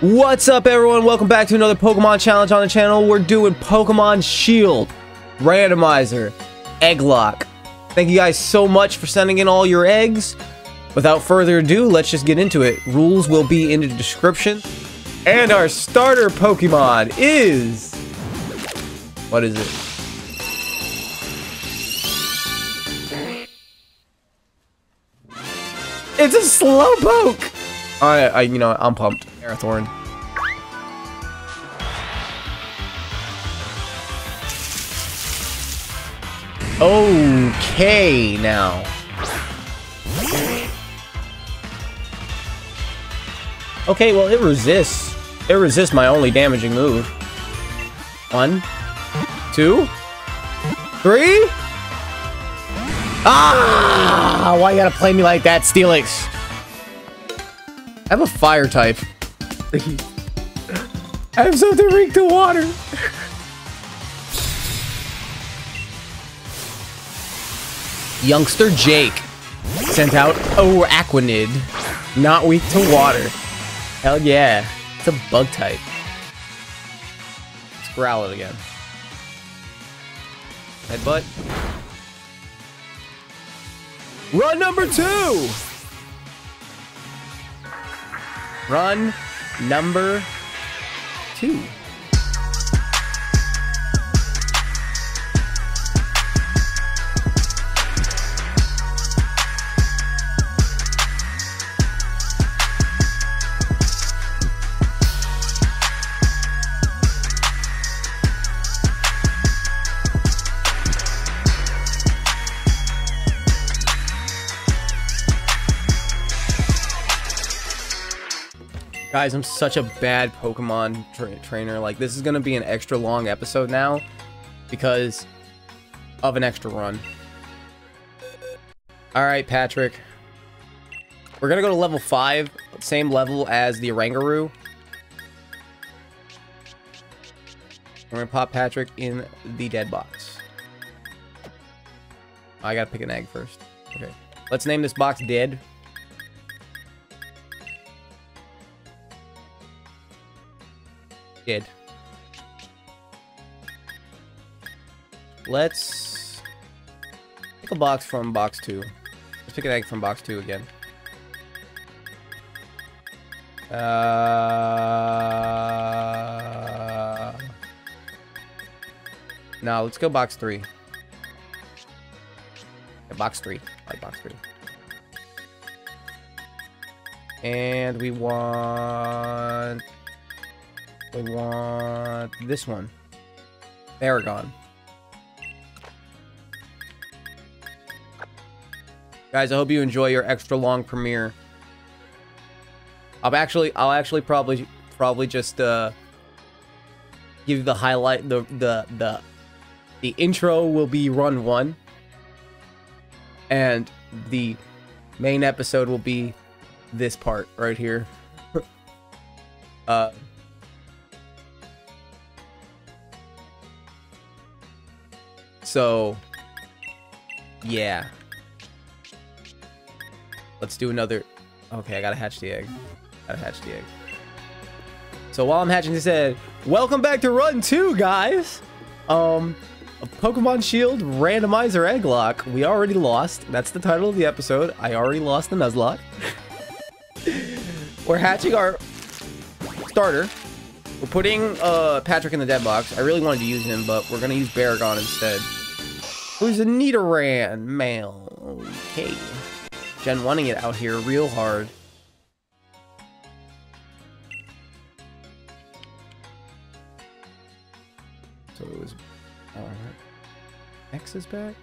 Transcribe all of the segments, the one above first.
What's up, everyone? Welcome back to another Pokemon challenge on the channel. We're doing Pokemon Shield, Randomizer, Egglocke. Thank you guys so much for sending in all your eggs. Without further ado, let's just get into it. Rules will be in the description. And our starter Pokemon is... what is it? It's a Slowpoke! I you know, I'm pumped. Arathorn. Okay, now. Okay, well, it resists. It resists my only damaging move. 1, 2, 3... Ah! Why you gotta play me like that, Steelix? I have a fire type. I have something weak to water. Youngster Jake sent out Aquanid, not weak to water. Hell yeah, it's a bug type. Let's growl it again. Headbutt. Run number two. Guys, I'm such a bad Pokemon trainer. Like, this is gonna be an extra long episode now because of an extra run. Alright, Patrick. We're gonna go to level 5, same level as the Orangaroo. We're gonna pop Patrick in the dead box. I gotta pick an egg first. Okay. Let's name this box Dead. Let's pick a box from box 2. Let's pick an egg from box 2 again. No, let's go box 3. Yeah, box 3. I like box 3. And we want this one. Aragon. Guys, I hope you enjoy your extra long premiere. I'll actually probably just give you the highlight. The intro will be run 1, and the main episode will be this part right here. So, yeah. Let's do another... okay, I gotta hatch the egg. So while I'm hatching this egg, welcome back to Run 2, guys! Pokemon Shield Randomizer Egglocke. We already lost. That's the title of the episode. I already lost the Nuzlocke. We're hatching our starter. We're putting Patrick in the dead box. I really wanted to use him, but we're gonna use Baragon instead. Who's a Nidoran male? Okay. Gen 1-ing it out here real hard. So it was... X is back?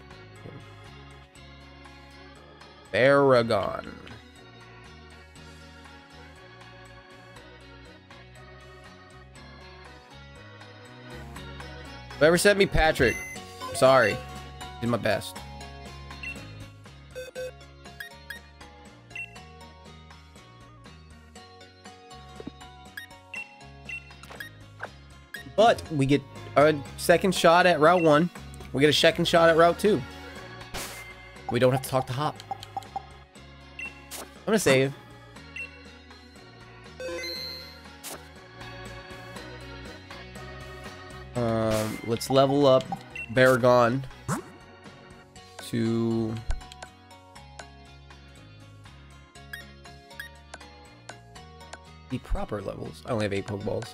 Baragon. Whoever sent me Patrick, I'm sorry. Did my best. But we get our second shot at Route 1. We get a second shot at Route 2. We don't have to talk to Hop. I'm gonna save. Let's level up Baragon to... the proper levels. I only have 8 Pokeballs.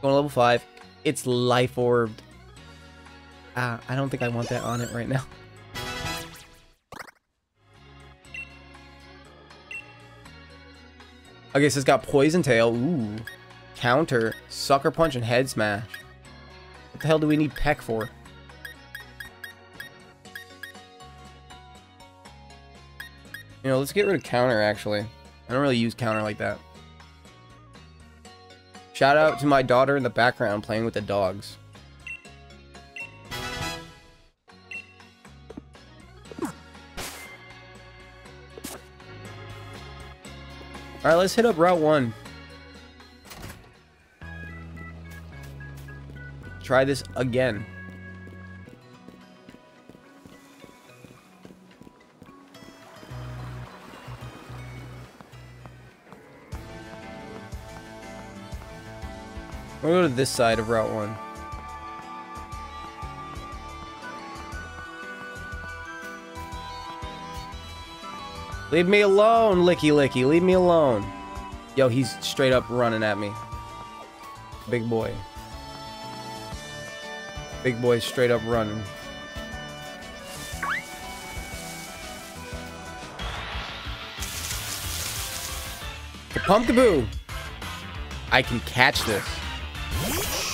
Going to level 5. It's Life Orbed. I don't think I want that on it right now. Okay, so it's got Poison Tail. Ooh. Counter, Sucker Punch, and Head Smash. What the hell do we need Peck for? You know, let's get rid of Counter, actually. I don't really use Counter like that. Shout out to my daughter in the background playing with the dogs. Alright, let's hit up Route 1. Try this again. We'll go to this side of Route 1. Leave me alone, Licky Licky. Leave me alone. Yo, he's straight up running at me. Big boy. Big boy straight up running. The Pumpkaboo! I can catch this. Oh,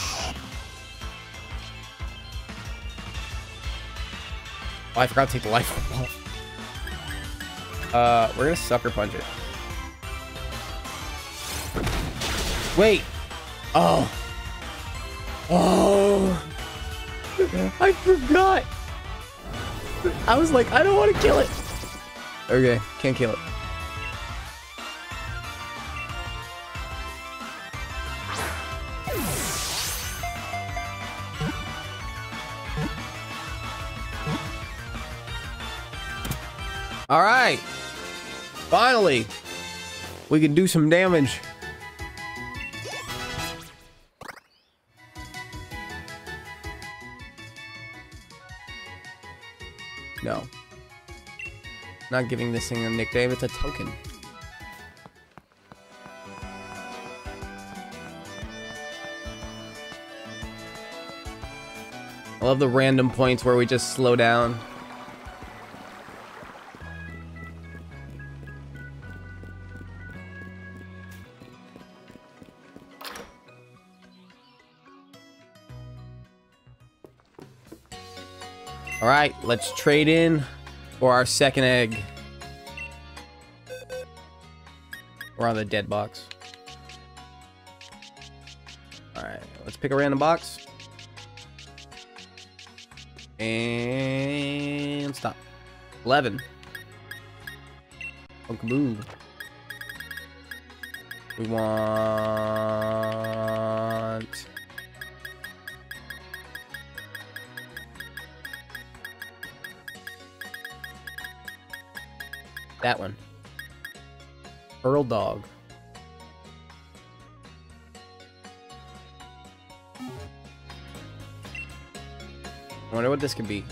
I forgot to take the life off. We're gonna Sucker Punch it. Wait! Oh! Oh! I forgot! I was like, I don't want to kill it! Okay, can't kill it. Alright! Finally, we can do some damage. No. Not giving this thing a nickname, it's a token. I love the random points where we just slow down. Alright, let's trade in for our second egg. We're on the dead box. Alright, let's pick a random box. And stop. 11. Pumpkaboo. We want... that one. Pearl Dog. I wonder what this could be.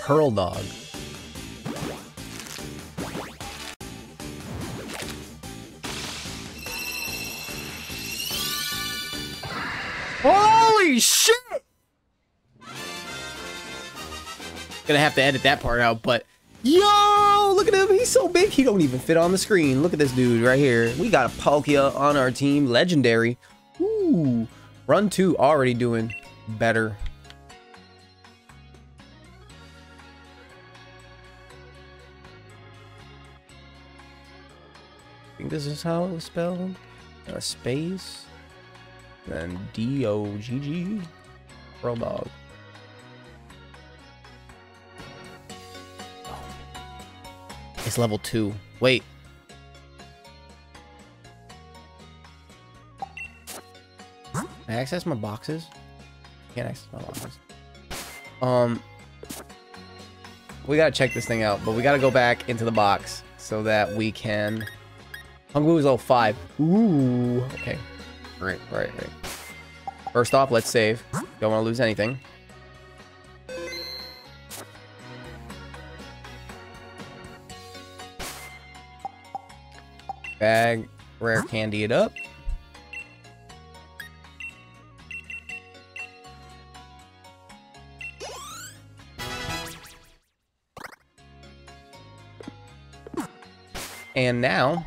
Pearl Dog. Holy shit! Gonna have to edit that part out, but yo, look at him. He's so big he don't even fit on the screen. Look at this dude right here. We got a Palkia on our team. Legendary. Ooh. Run 2 already doing better. I think this is how it was spelled. Space. And D-O-G-G. Pearl Dog. Oh. It's level 2. Wait. Can I access my boxes? Can't access my boxes. We gotta check this thing out, but we gotta go back into the box so that we can... Hungwoo is level 5. Ooh, okay. Right. First off, let's save. Don't want to lose anything. Bag, rare candy it up. And now,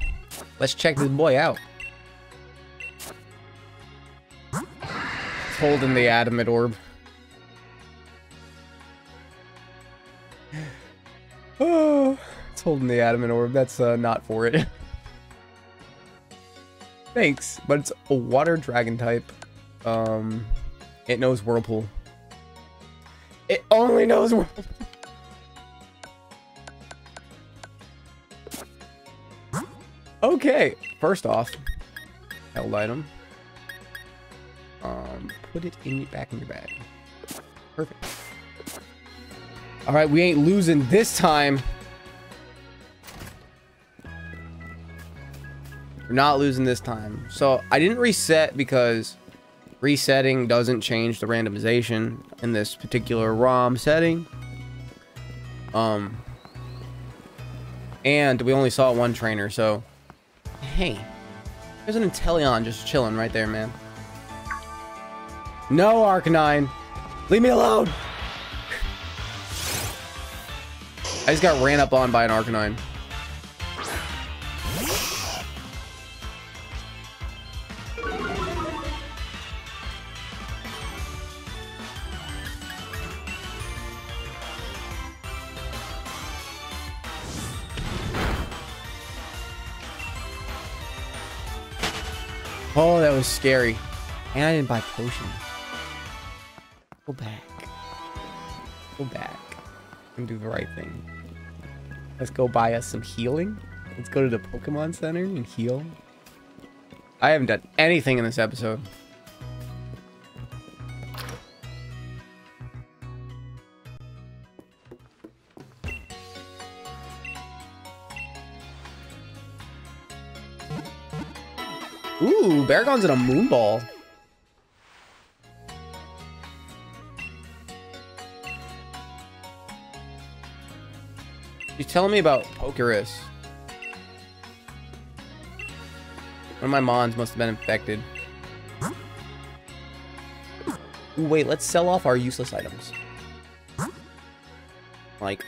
let's check this boy out. Holding the Adamant Orb. Oh, it's holding the Adamant Orb. That's not for it. Thanks, but it's a water dragon type. It knows Whirlpool. It only knows Whirlpool. Okay, first off, held item. Put it back in your bag. Perfect. All right, we ain't losing this time. We're not losing this time. So I didn't reset because resetting doesn't change the randomization in this particular ROM setting. And we only saw one trainer. So hey, there's an Inteleon just chilling right there, man. No, Arcanine. Leave me alone. I just got ran up on by an Arcanine. Oh, that was scary. And I didn't buy potions. Go back and do the right thing. Let's go buy us some healing. Let's go to the Pokemon Center and heal. I haven't done anything in this episode. Ooh, Baragon's in a Moon Ball. She's telling me about Pokerus. One of my mons must have been infected. Ooh, wait, let's sell off our useless items. Like...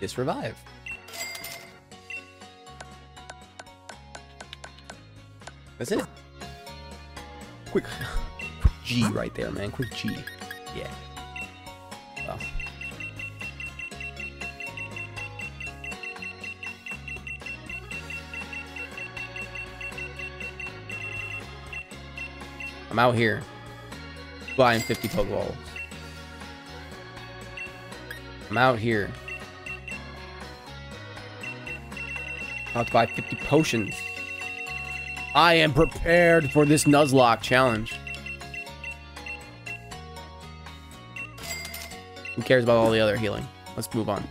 this revive. That's it. Quick G right there, man. Quick G. Yeah. Well. I'm out here buying 50 Pokeballs. I'm out here about to buy 50 potions. I am prepared for this Nuzlocke challenge. Who cares about all the other healing? Let's move on.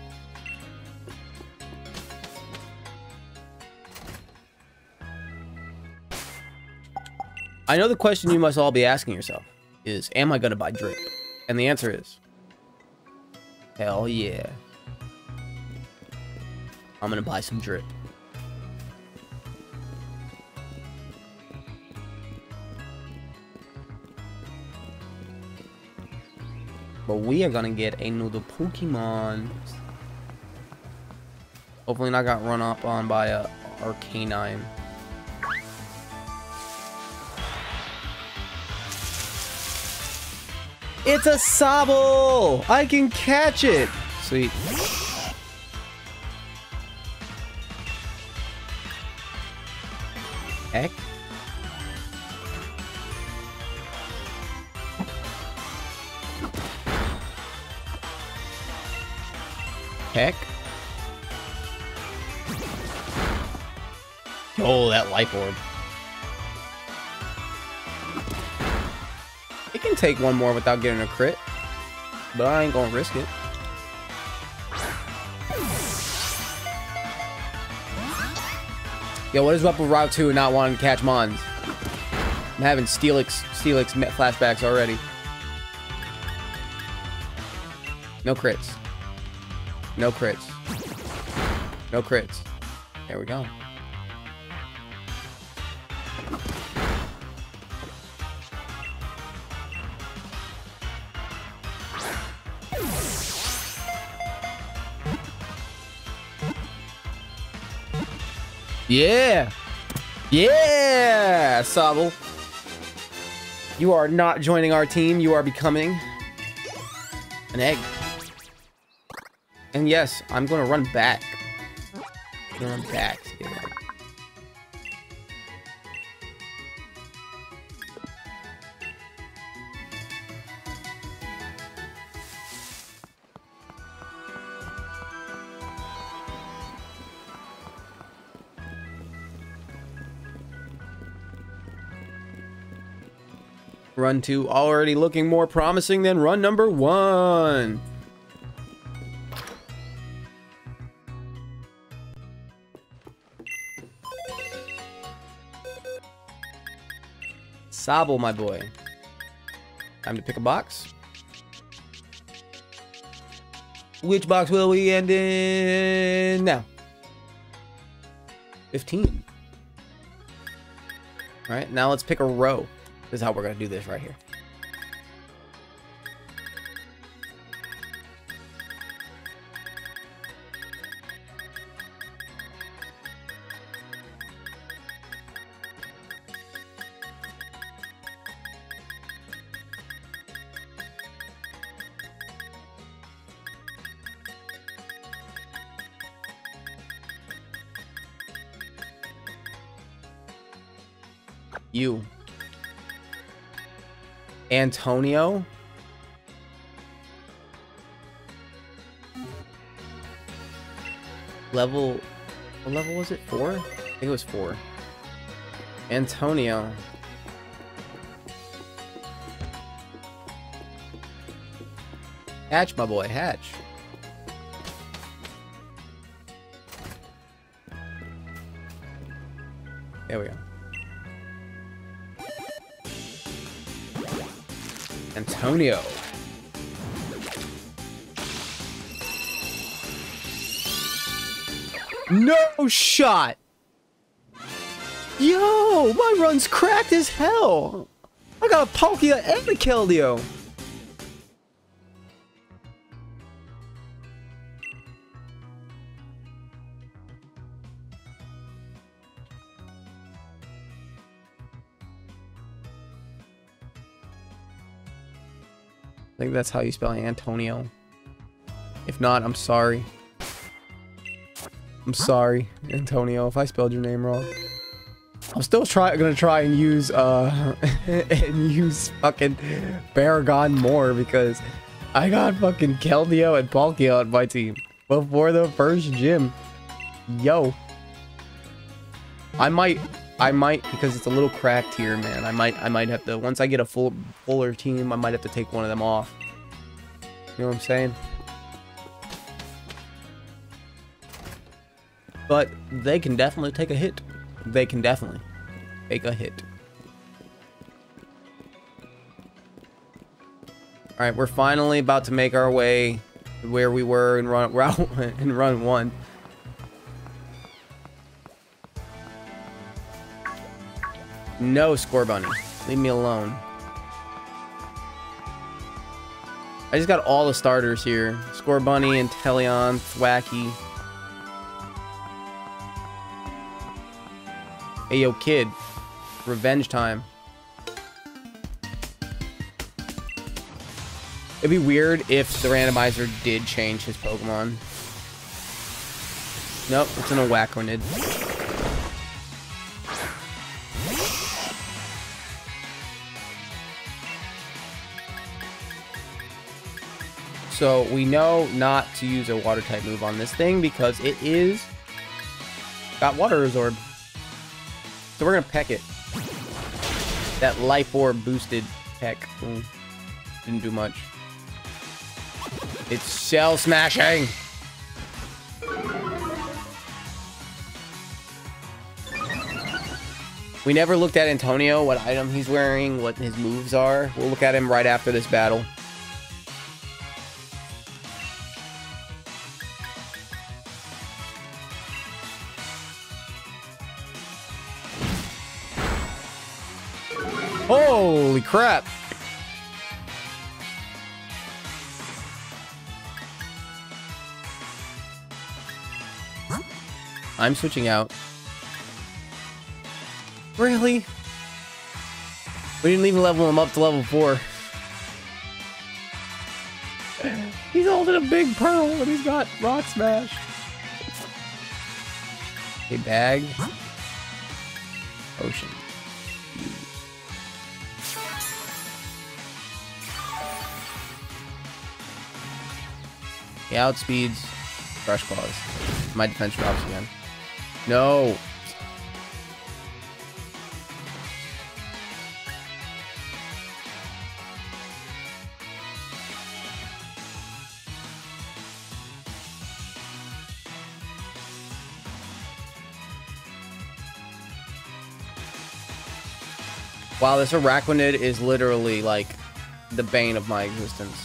I know the question you must all be asking yourself is, am I gonna buy Drake? And the answer is, hell yeah. I'm gonna buy some drip. But we are gonna get another Pokemon. Hopefully not got run up on by a Arcanine. It's a Sobble! I can catch it! Sweet. Heck. Heck. Oh, that life orb. It can take one more without getting a crit. but I ain't gonna risk it. Yo, what is up with Route 2 and not wanting to catch Mons? I'm having Steelix flashbacks already. No crits. No crits. No crits. There we go. Yeah! Yeah! Sobble! You are not joining our team, you are becoming an egg. And yes, I'm gonna run back. I'm gonna run back to get it. Run 2 already looking more promising than run number 1. Sobble, my boy. Time to pick a box. Which box will we end in now? 15. All right, now let's pick a row. This is how we're gonna do this right here. You. Antonio? Level... What level was it? 4? I think it was 4. Antonio. Hatch, my boy. Hatch. There we go. Antonio. No shot. Yo, my run's cracked as hell. I got a Palkia and a Keldeo. I think that's how you spell Antonio. If not, I'm sorry. I'm sorry, Antonio, if I spelled your name wrong. I'm still gonna try and use and use fucking Baragon more, because I got fucking Keldeo and Palkia on my team before the first gym. Yo. I might, because it's a little cracked here, man. I might have to, once I get a fuller team, I might have to take one of them off. You know what I'm saying? But they can definitely take a hit. They can definitely take a hit. Alright, we're finally about to make our way to where we were in run one. No, Scorbunny. Leave me alone. I just got all the starters here. Scorbunny, Inteleon, Thwacky. Hey, yo, kid. Revenge time. It'd be weird if the randomizer did change his Pokemon. Nope, it's an Aquanid. So we know not to use a water type move on this thing because it is got water absorb. So we're gonna peck it. That life orb boosted peck. Didn't do much. It's shell smashing. We never looked at Antonio, what item he's wearing, what his moves are. We'll look at him right after this battle. Holy crap! I'm switching out. Really? We didn't even level him up to level 4. He's holding a big pearl and he's got Rock Smash. A bag. Ocean. He outspeeds Fresh Claws. My defense drops again. No! Wow, this Araquanid is literally like the bane of my existence.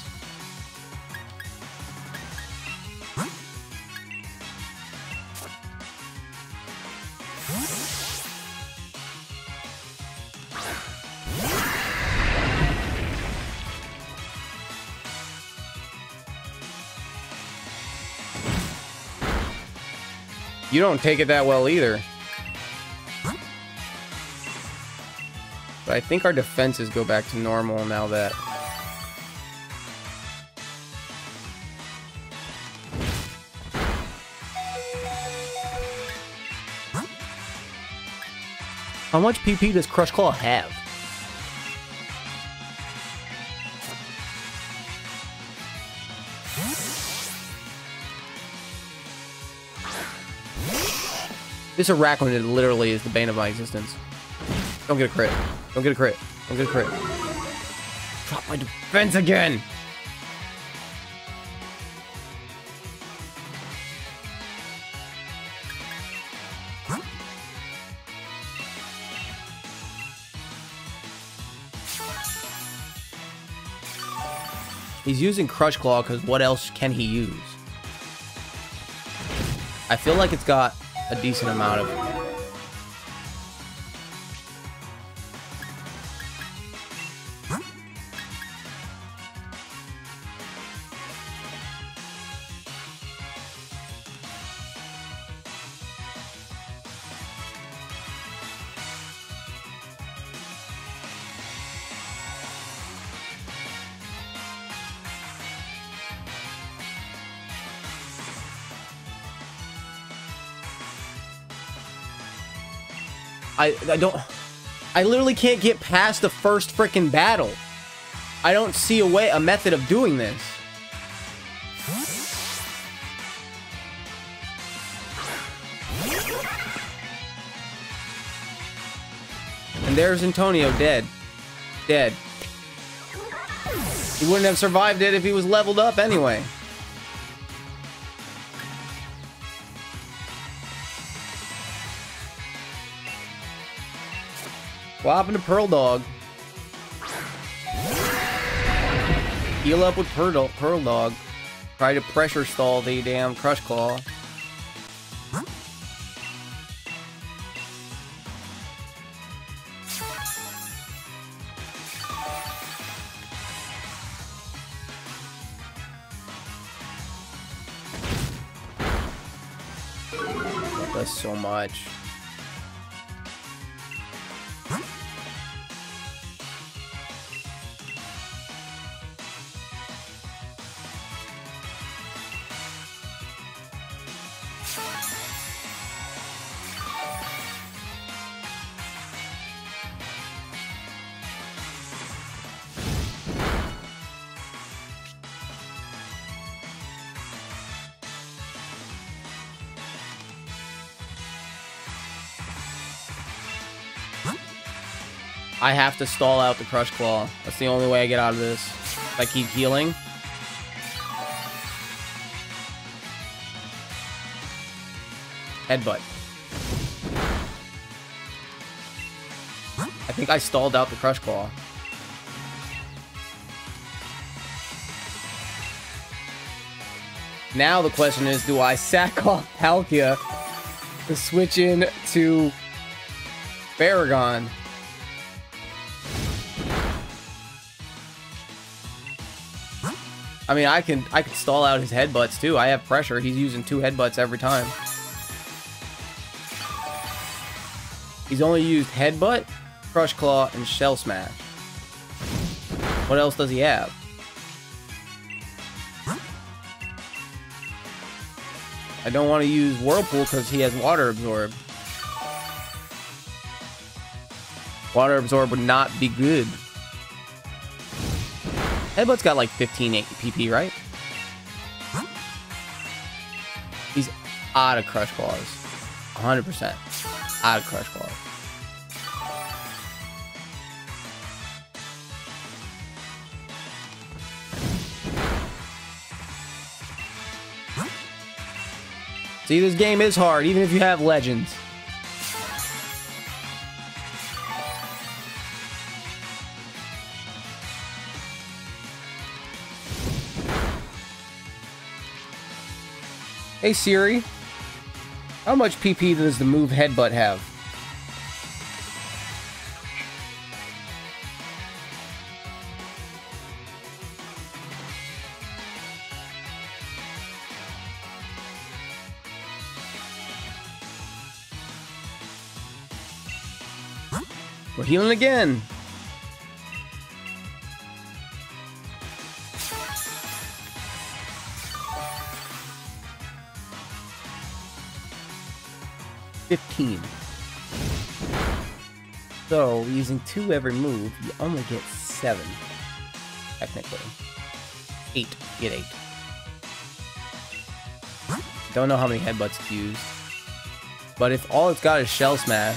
You don't take it that well either. But I think our defenses go back to normal now that... How much PP does Crush Claw have? This Araquanid literally is the bane of my existence. Don't get a crit. Don't get a crit. Don't get a crit. Drop my defense again! He's using Crush Claw because what else can he use? I feel like it's got a decent amount of... I literally can't get past the first frickin' battle. I don't see a method of doing this. And there's Antonio dead. Dead. He wouldn't have survived it if he was leveled up anyway. What happened to Pearl Dog? Heal up with Pearl Dog. Try to pressure stall the damn Crush Claw. That does so much. I have to stall out the Crush Claw. That's the only way I get out of this. If I keep healing. Headbutt. I think I stalled out the Crush Claw. Now the question is, do I sack off Palkia to switch in to Baragon? I mean, I can stall out his headbutts too. I have pressure. He's using two headbutts every time. He's only used headbutt, Crush Claw, and Shell Smash. What else does he have? I don't want to use Whirlpool because he has Water Absorb. Water Absorb would not be good. Headbutt's got like 15 PP, right? He's out of Crush Claws. 100%. Out of Crush Claws. See, this game is hard, even if you have legends. Hey Siri, how much PP does the move Headbutt have? We're healing again. So, using two every move, you only get 7. Technically. 8. Get 8. Don't know how many headbutts it's used. But if all it's got is Shell Smash,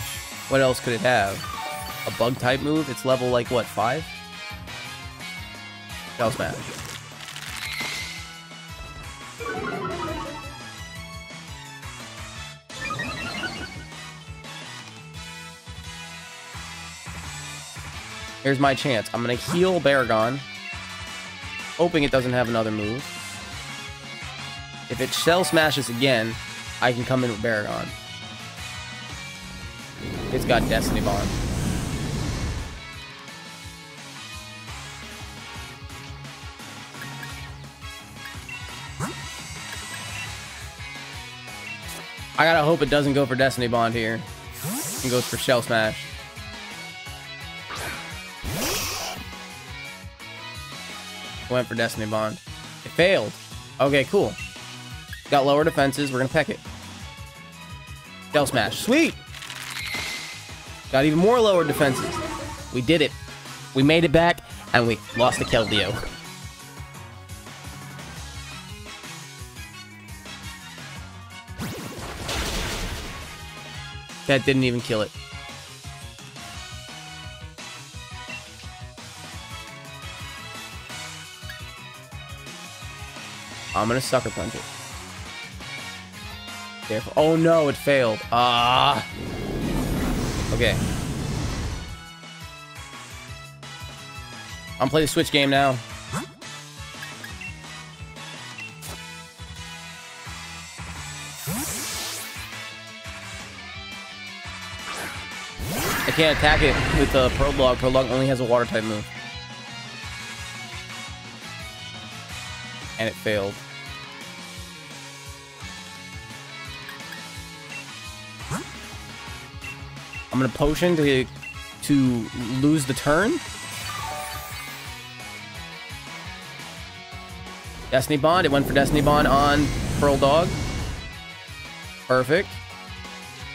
what else could it have? A bug type move? It's level like, what, 5? Shell Smash. Here's my chance. I'm going to heal Baragon, hoping it doesn't have another move. If it Shell Smashes again, I can come in with Baragon. It's got Destiny Bond. I gotta hope it doesn't go for Destiny Bond here. It goes for Shell Smash. Went for Destiny Bond. It failed. Okay, cool. Got lower defenses. We're gonna peck it. Shell Smash. Sweet! Got even more lower defenses. We did it. We made it back, and we lost to Keldeo. That didn't even kill it. I'm gonna Sucker Punch it. Therefore, oh no, it failed. Ah. Okay. I'm playing the Switch game now. I can't attack it with the Pearl Dog. Pearl Dog only has a Water type move. And it failed. I'm gonna potion to lose the turn. Destiny Bond. It went for Destiny Bond on Pearl Dog. Perfect.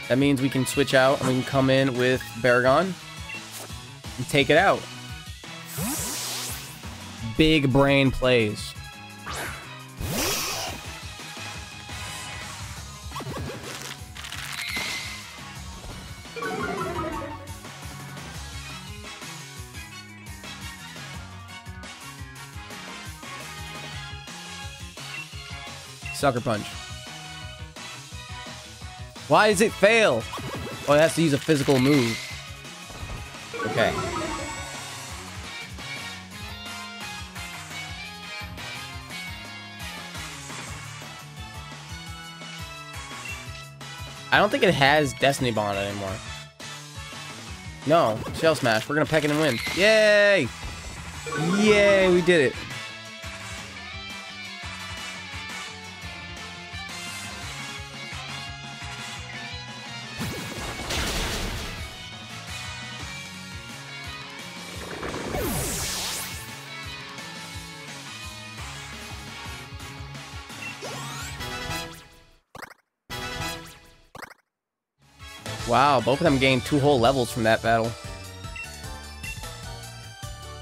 That means we can switch out and we can come in with Baragon and take it out. Big brain plays. Sucker Punch. Why does it fail? Oh, it has to use a physical move. Okay. I don't think it has Destiny Bond anymore. No, Shell Smash. We're gonna peck it and win. Yay! Yay, we did it. Wow, both of them gained 2 whole levels from that battle.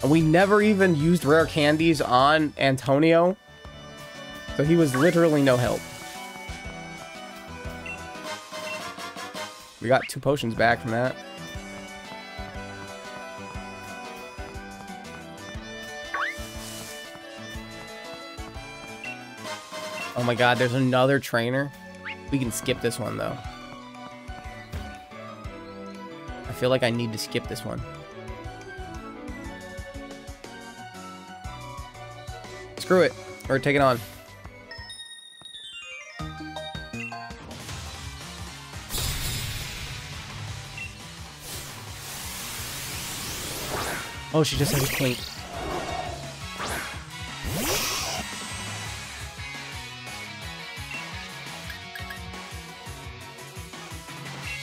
And we never even used rare candies on Antonio. So he was literally no help. We got 2 potions back from that. Oh my god, there's another trainer. We can skip this one though. I feel like I need to skip this one. Screw it. We're taking on. Oh, she just has a paint.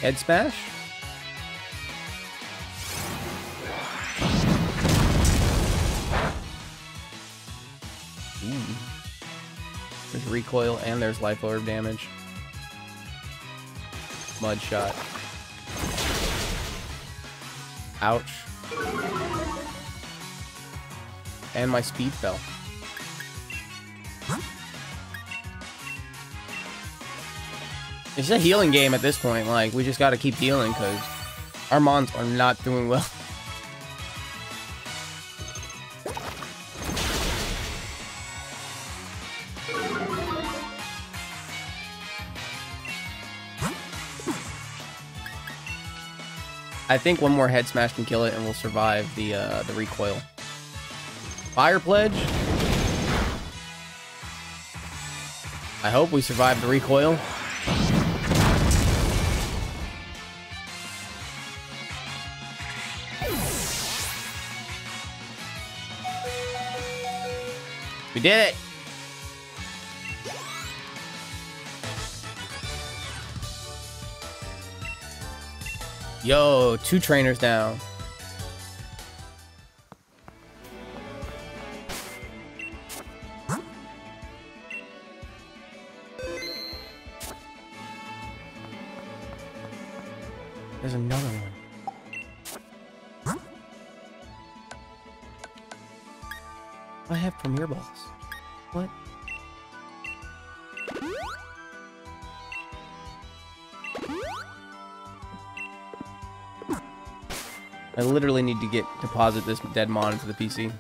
Head smash? Recoil, and there's life orb damage. Mud shot. Ouch. And my speed fell. It's a healing game at this point. Like, we just gotta keep healing because our mons are not doing well. I think one more head smash can kill it, and we'll survive the recoil. Fire pledge. I hope we survive the recoil. We did it. Yo, 2 trainers down. There's another one. I have Premier Balls. What? I literally need to deposit this dead mon into the PC.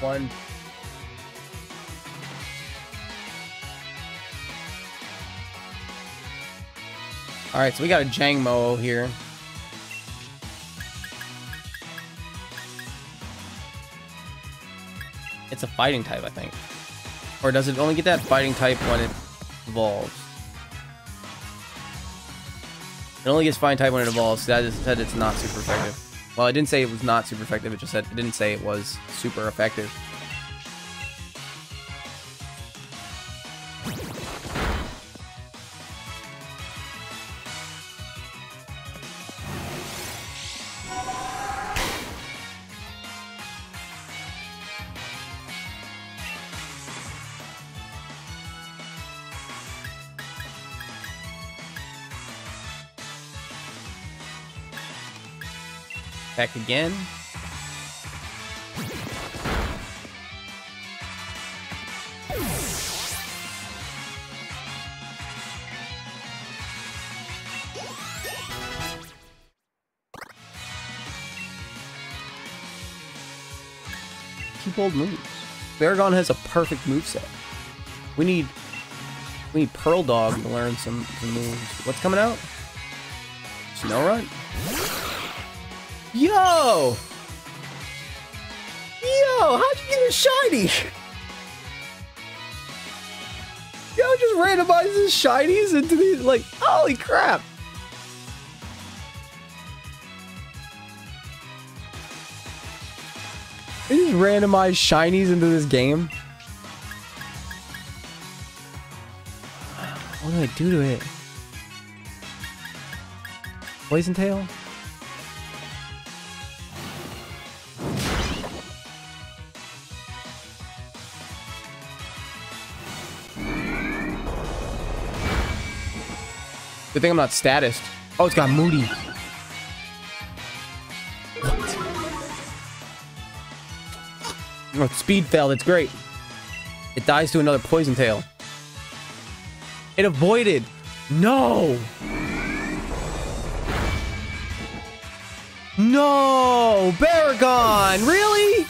One. All right, so we got a Jangmo here. It's a fighting type, I think. Or does it only get that fighting type when it evolves? It only gets fighting type when it evolves. That just said it's not super effective. Well, I didn't say it was not super effective. It just said it didn't say it was super effective. Back again. keep old moves. Baragon has a perfect moveset. We need Pearl Dog to learn some moves. What's coming out? Snow Run? Yo! Yo, how'd you get a shiny? Yo just randomizes shinies into these, like, holy crap! They just randomized shinies into this game. What do I do to it? Poison Tail? Good thing I'm not statused. Oh, it's got Moody. What? Oh, speed fell. That's great. It dies to another Poison Tail. It avoided. No. No. Baragon. Really?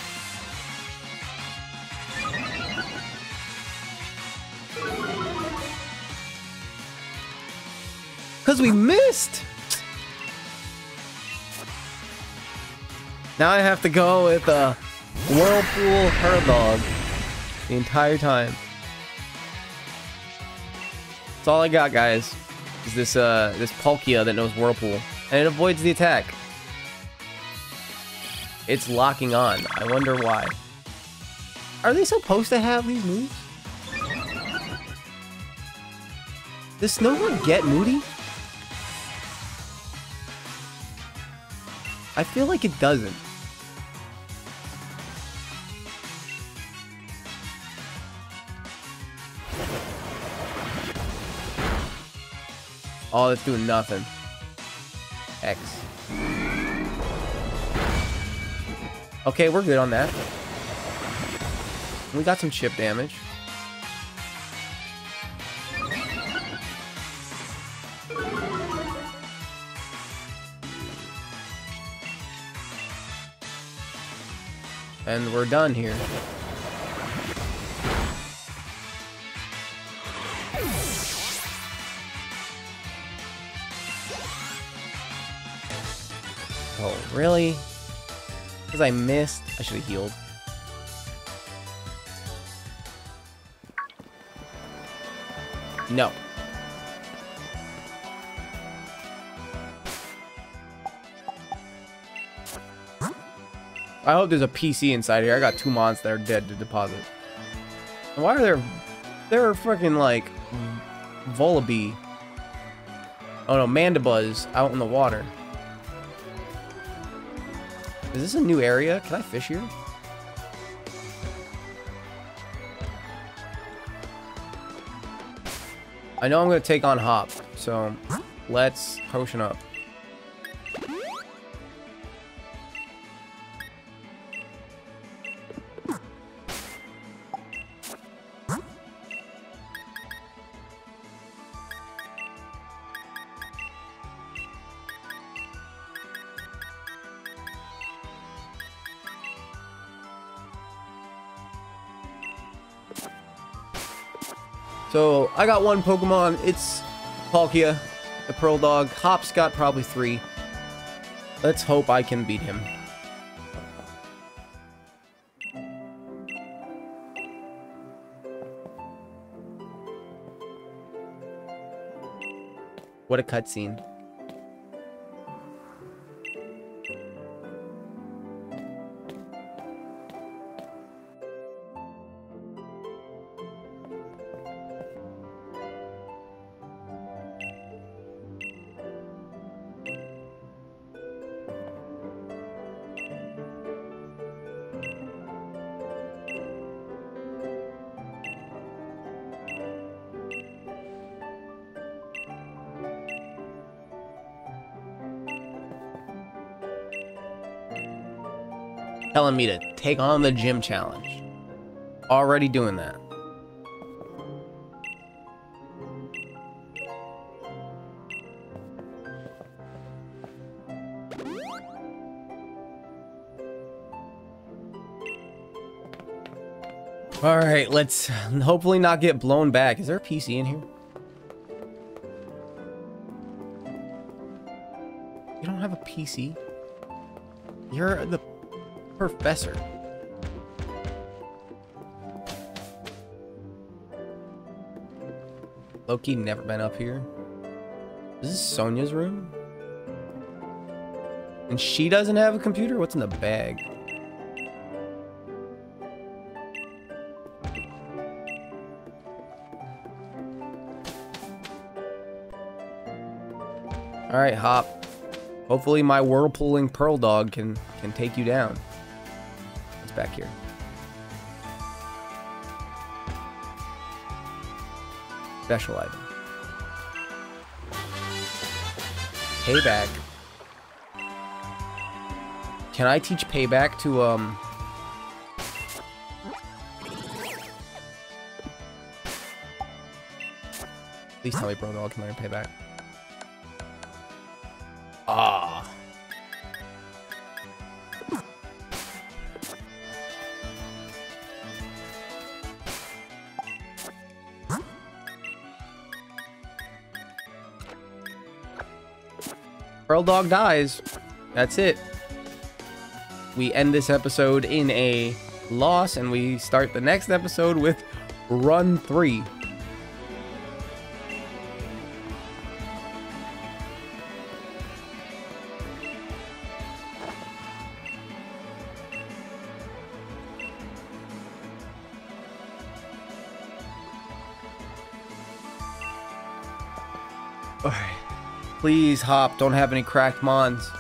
Because we missed. Now I have to go with a Whirlpool Herdog the entire time. That's all I got, guys. Is this Palkia that knows Whirlpool, and it avoids the attack. It's locking on. I wonder why. Are they supposed to have these moves? Does Snow Run get Moody? I feel like it doesn't. Oh, it's doing nothing. X. Okay, we're good on that. We got some chip damage. And we're done here. Oh, really? Because I missed. I should have healed. No. I hope there's a PC inside here. I got two mons that are dead to deposit. And why are there... There are freaking, like... Volibee. Oh no, Mandibuzz out in the water. Is this a new area? Can I fish here? I know I'm going to take on Hop, so... Let's potion up. So, I got one Pokemon, it's Palkia, the Pearl Dog. Hop's got probably three. Let's hope I can beat him. What a cutscene. Telling me to take on the gym challenge. Already doing that. All right, let's hopefully not get blown back. Is there a PC in here? You don't have a PC? You're the professor. Loki never been up here. Is this Sonya's room? And she doesn't have a computer? What's in the bag? Alright, hop. Hopefully my whirlpooling Pearl Dog can take you down. What's back here? Special item. Payback. Can I teach Payback to, Please tell me Pearl Dog can learn Payback. Ah. Pearl Dog dies. That's it. We end this episode in a loss, and we start the next episode with Run 3. Please, Hop, don't have any cracked mons.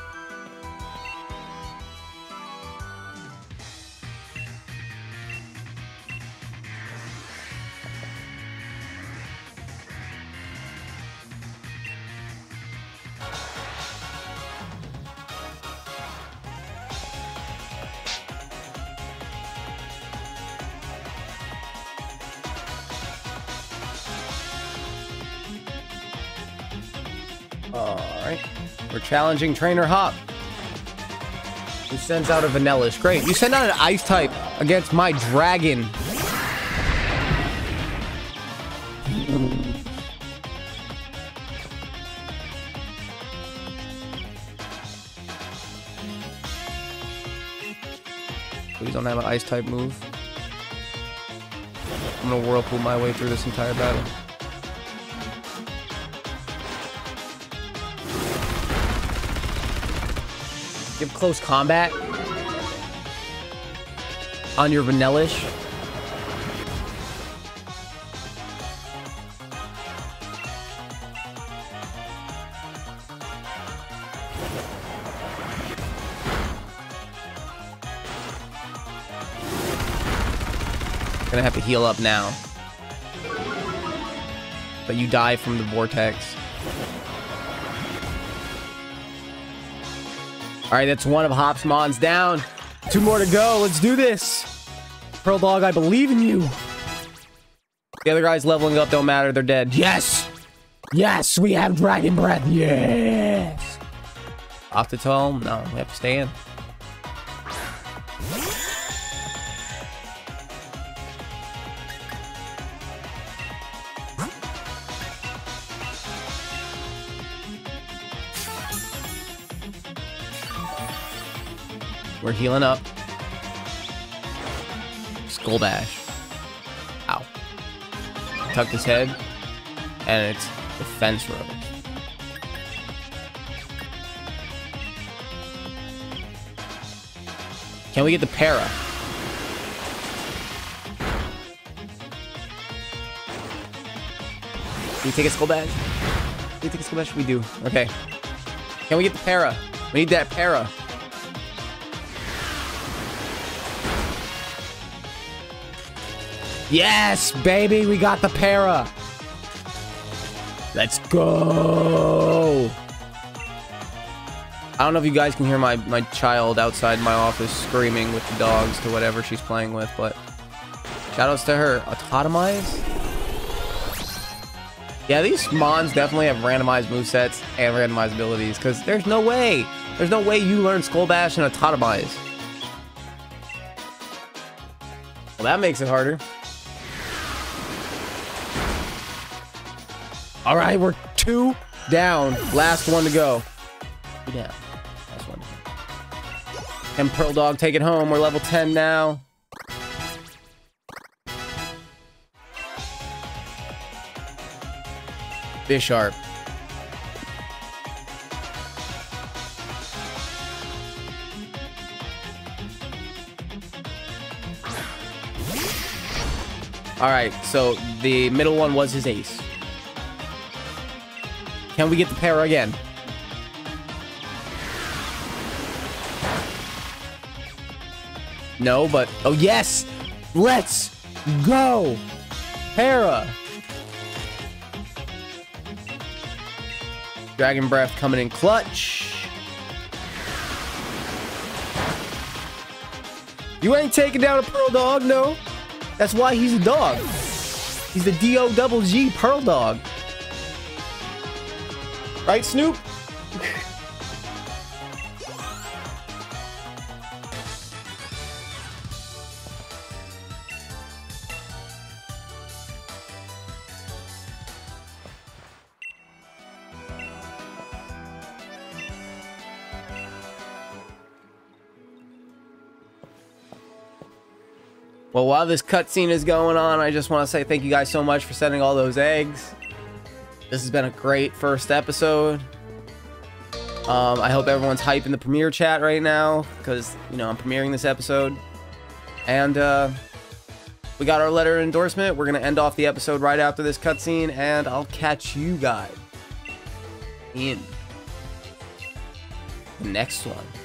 Challenging Trainer Hop, who sends out a Vanillish. Great. You send out an Ice type against my Dragon. Please don't have an Ice type move. I'm gonna whirlpool my way through this entire battle. Give close combat on your Vanillish. Gonna have to heal up now. But you die from the vortex. All right, that's one of Hop's mons down. Two more to go. Let's do this. Pearl Dog, I believe in you. The other guys leveling up don't matter. They're dead. Yes. Yes, we have Dragon Breath. Yes. Off the tome. No, we have to stay in. We're healing up. Skull Bash. Ow. Tucked his head. And it's defense row. Can we get the para? Can we take a Skull Bash? Can we take a Skull Bash? We do. Okay. Can we get the para? We need that para. Yes, baby, we got the para. Let's go. I don't know if you guys can hear my child outside my office screaming with the dogs to whatever she's playing with, but shoutouts to her. Autotomize? Yeah, these mons definitely have randomized movesets and randomized abilities, because there's no way. There's no way you learn Skull Bash and Autotomize. Well, that makes it harder. All right, we're two down. Last one to go. Yeah, last one to go. Can Pearl Dog take it home? We're level 10 now. Bisharp. All right, so the middle one was his ace. Can we get the para again? No, but... Oh, yes! Let's go! Para! Dragon Breath coming in clutch. You ain't taking down a Pearl Dog, no. That's why he's a dog. He's the D-O-double-G Pearl Dog. Right, Snoop? Well, while this cutscene is going on, I just want to say thank you guys so much for sending all those eggs. This has been a great first episode. I hope everyone's hyping the premiere chat right now, because, you know, I'm premiering this episode. And we got our letter of endorsement. We're going to end off the episode right after this cutscene, and I'll catch you guys in the next one.